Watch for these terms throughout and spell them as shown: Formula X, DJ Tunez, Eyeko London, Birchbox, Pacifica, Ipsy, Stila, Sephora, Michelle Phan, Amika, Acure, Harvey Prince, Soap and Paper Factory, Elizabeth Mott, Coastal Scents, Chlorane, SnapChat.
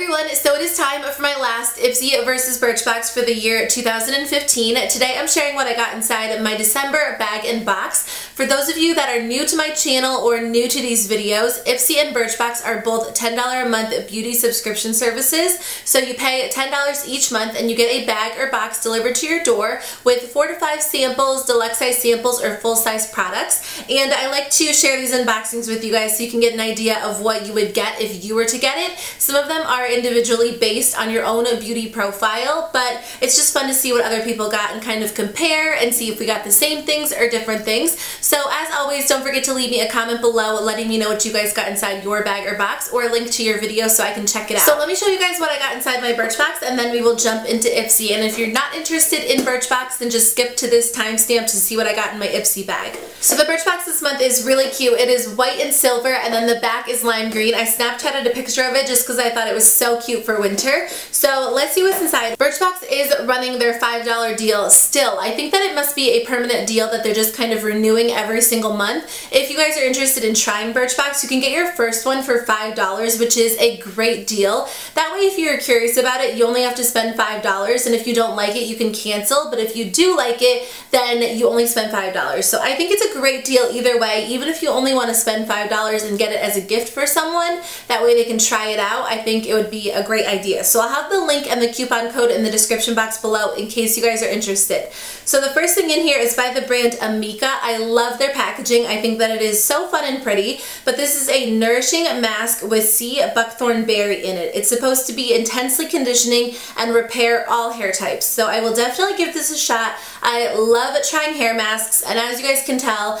everyone, so it is time for my last Ipsy versus Birchbox for the year 2015. Today I'm sharing what I got inside my December bag and box. For those of you that are new to my channel or new to these videos, Ipsy and Birchbox are both $10 a month beauty subscription services. So you pay $10 each month and you get a bag or box delivered to your door with 4 to 5 samples, deluxe size samples, or full size products. And I like to share these unboxings with you guys so you can get an idea of what you would get if you were to get it. Some of them are individually based on your own beauty profile, but it's just fun to see what other people got and kind of compare and see if we got the same things or different things. So as always, don't forget to leave me a comment below letting me know what you guys got inside your bag or box, or a link to your video so I can check it out. So let me show you guys what I got inside my Birchbox and then we will jump into Ipsy. And if you're not interested in Birchbox, then just skip to this timestamp to see what I got in my Ipsy bag. So the Birchbox this month is really cute. It is white and silver, and then the back is lime green. I Snapchatted a picture of it just because I thought it was so cute for winter. So let's see what's inside. Birchbox is running their $5 deal still. I think that it must be a permanent deal that they're just kind of renewing every single month. If you guys are interested in trying Birchbox, you can get your first one for $5, which is a great deal. That way, if you're curious about it, you only have to spend $5, and if you don't like it, you can cancel. But if you do like it, then you only spend $5. So I think it's a great deal either way, even if you only want to spend $5 and get it as a gift for someone. That way they can try it out. I think it would be a great idea. So I'll have the link and the coupon code in the description box below in case you guys are interested. So the first thing in here is by the brand Amika. I love their packaging. I think that it is so fun and pretty, but this is a nourishing mask with sea buckthorn berry in it. It's supposed to be intensely conditioning and repair all hair types. So I will definitely give this a shot. I love trying hair masks, and as you guys can tell,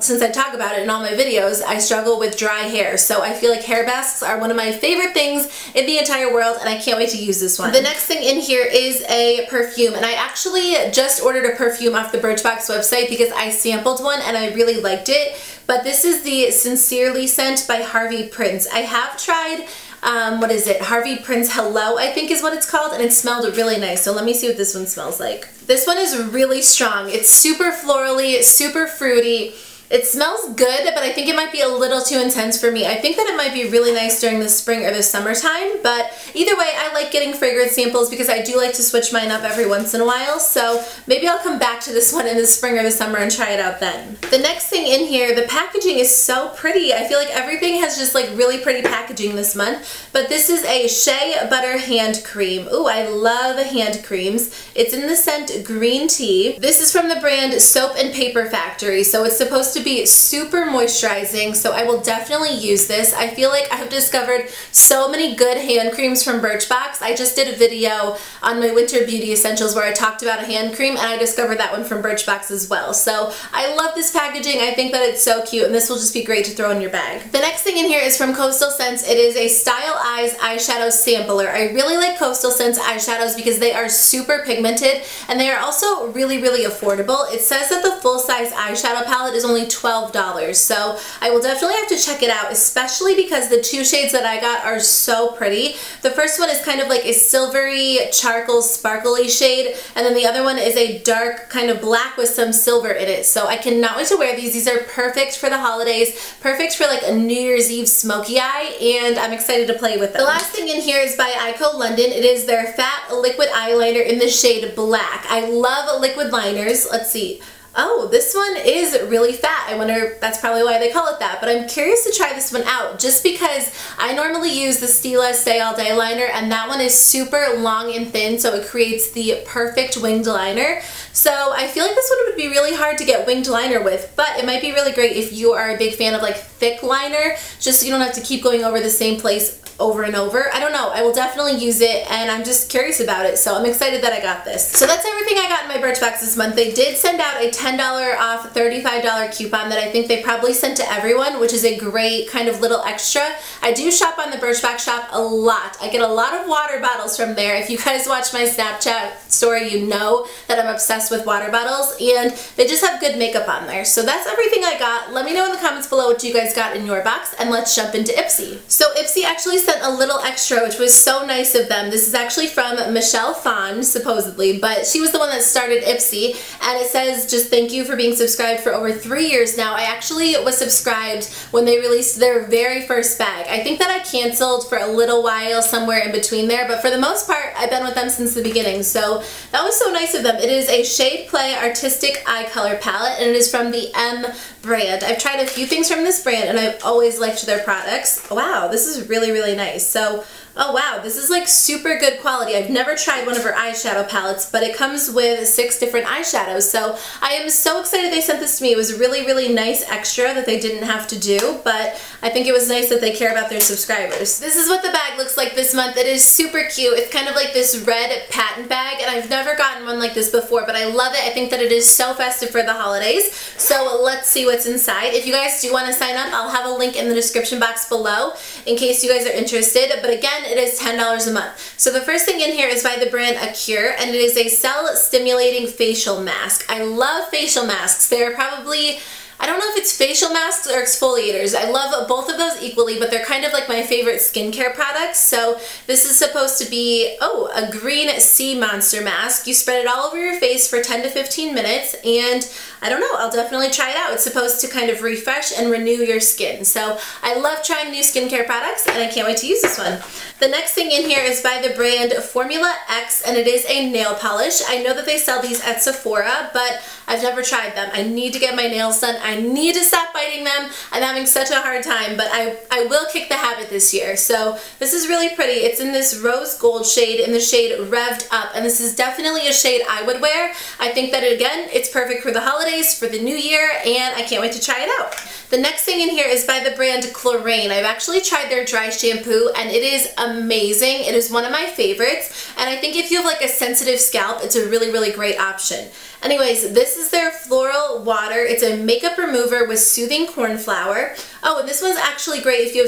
since I talk about it in all my videos, I struggle with dry hair. So I feel like hair masks are one of my favorite things in the entire world, and I can't wait to use this one. The next thing in here is a perfume, and I actually just ordered a perfume off the Birchbox website because I sampled one and I really liked it, but this is the Sincerely Scent by Harvey Prince. I have tried Harvey Prince Hello, I think is what it's called, and it smelled really nice. So let me see what this one smells like. This one is really strong. It's super florally, super fruity. It smells good, but I think it might be a little too intense for me. I think that it might be really nice during the spring or the summertime, but either way, I like getting fragrance samples because I do like to switch mine up every once in a while, so maybe I'll come back to this one in the spring or the summer and try it out then. The next thing in here, the packaging is so pretty. I feel like everything has just like really pretty packaging this month, but this is a Shea Butter Hand Cream. Ooh, I love hand creams. It's in the scent Green Tea. This is from the brand Soap and Paper Factory, so it's supposed to be super moisturizing, so I will definitely use this. I feel like I've discovered so many good hand creams from Birchbox. I just did a video on my winter beauty essentials where I talked about a hand cream, and I discovered that one from Birchbox as well. So I love this packaging. I think that it's so cute, and this will just be great to throw in your bag. The next thing in here is from Coastal Scents. It is a Style Eyes eyeshadow sampler. I really like Coastal Scents eyeshadows because they are super pigmented, and they are also really, really affordable. It says that the full-size eyeshadow palette is only $12, so I will definitely have to check it out, especially because the two shades that I got are so pretty. The first one is kind of like a silvery charcoal sparkly shade, and then the other one is a dark kind of black with some silver in it. So I cannot wait to wear these. These are perfect for the holidays, perfect for like a New Year's Eve smoky eye, and I'm excited to play with them. The last thing in here is by Eyeko London. It is their Fat Liquid Eyeliner in the shade Black. I love liquid liners. Let's see. Oh, this one is really fat. I wonder, that's probably why they call it that, but I'm curious to try this one out just because I normally use the Stila Stay All Day liner, and that one is super long and thin, so it creates the perfect winged liner. So I feel like this one would be really hard to get winged liner with, but it might be really great if you are a big fan of like thick liner, just so you don't have to keep going over the same place over and over. I don't know, I will definitely use it, and I'm just curious about it, so I'm excited that I got this. So that's everything I got in my Birchbox this month. They did send out a $10 off $35 coupon that I think they probably sent to everyone, which is a great kind of little extra. I do shop on the Birchbox shop a lot. I get a lot of water bottles from there. If you guys watch my Snapchat story, you know that I'm obsessed with water bottles, and they just have good makeup on there. So that's everything I got. Let me know in the comments below what you guys got in your box, and let's jump into Ipsy. So Ipsy actually sent sent a little extra, which was so nice of them. This is actually from Michelle Phan, supposedly, but she was the one that started Ipsy, and it says, just thank you for being subscribed for over 3 years now. I actually was subscribed when they released their very first bag. I think that I canceled for a little while somewhere in between there, but for the most part, I've been with them since the beginning, so that was so nice of them. It is a Shade Play Artistic Eye Color Palette, and it is from the M brand. I've tried a few things from this brand, and I've always liked their products. Wow, this is really, really nice. So, oh wow, this is like super good quality. I've never tried one of her eyeshadow palettes, but it comes with 6 different eyeshadows. So I am so excited they sent this to me. It was a really, really nice extra that they didn't have to do, but I think it was nice that they care about their subscribers. This is what the bag looks like this month. It is super cute. It's kind of like this red patent bag, and I've never gotten one like this before, but I love it. I think that it is so festive for the holidays. So let's see what's inside. If you guys do want to sign up, I'll have a link in the description box below in case you guys are interested, but again, it is $10 a month. So the first thing in here is by the brand Acure, and it is a cell-stimulating facial mask. I love facial masks. They're probably, I don't know if it's facial masks or exfoliators. I love both of those equally, but they're kind of like my favorite skincare products. So this is supposed to be, oh, a green sea monster mask. You spread it all over your face for 10 to 15 minutes, and I don't know, I'll definitely try it out. It's supposed to kind of refresh and renew your skin. So I love trying new skincare products, and I can't wait to use this one. The next thing in here is by the brand Formula X, and it is a nail polish. I know that they sell these at Sephora, but I've never tried them. I need to get my nails done. I need to stop biting them. I'm having such a hard time, but I will kick the habit this year. So this is really pretty. It's in this rose gold shade, in the shade Revved Up, and this is definitely a shade I would wear. I think that, again, it's perfect for the holidays, for the new year, and I can't wait to try it out. The next thing in here is by the brand Chlorane. I've actually tried their dry shampoo, and it is amazing. It is one of my favorites, and I think if you have like a sensitive scalp, it's a really, really great option. Anyways, this is their Floral Water. It's a makeup remover with soothing corn flour. Oh, and this one's actually great if you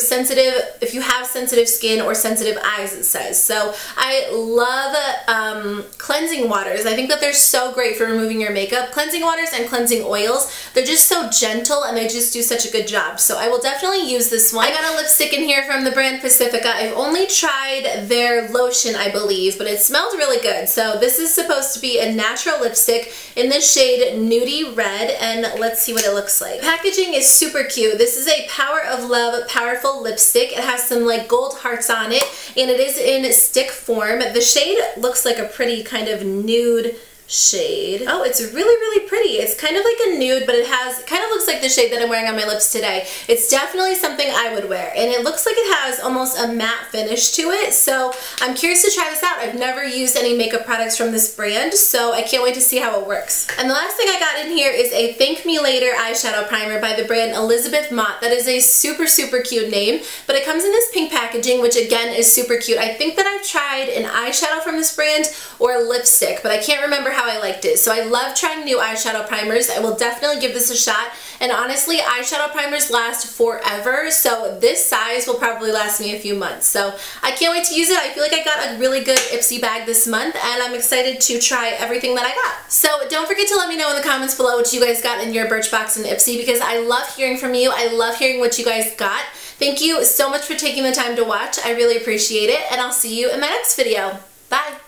have sensitive skin or sensitive eyes, it says. So I love cleansing waters. I think that they're so great for removing your makeup. Cleansing waters and cleansing oils, they're just so gentle, and they just do such a good job. So I will definitely use this one. I got a lipstick in here from the brand Pacifica. I've only tried their lotion, I believe, but it smelled really good. So this is supposed to be a natural lipstick in the shade Nudie Red, and let's see what it looks like. Packaging is super cute. This is a Power of Love Powerful Lipstick. It has some like gold hearts on it, and it is in stick form. The shade looks like a pretty kind of nude shade. Oh, it's really, really pretty. It's kind of like a nude, but it kind of looks like the shade that I'm wearing on my lips today. It's definitely something I would wear, and it looks like it has almost a matte finish to it, so I'm curious to try this out. I've never used any makeup products from this brand, so I can't wait to see how it works. And the last thing I got in here is a Thank Me Later eyeshadow primer by the brand Elizabeth Mott. That is a super, super cute name, but it comes in this pink packaging, which again is super cute. I think that I've tried an eyeshadow from this brand or a lipstick, but I can't remember how I liked it. So I love trying new eyeshadow primers. I will definitely give this a shot, and honestly, eyeshadow primers last forever, so this size will probably last me a few months. So I can't wait to use it. I feel like I got a really good Ipsy bag this month, and I'm excited to try everything that I got. So don't forget to let me know in the comments below what you guys got in your Birchbox and Ipsy, because I love hearing from you. I love hearing what you guys got. Thank you so much for taking the time to watch. I really appreciate it, and I'll see you in my next video. Bye!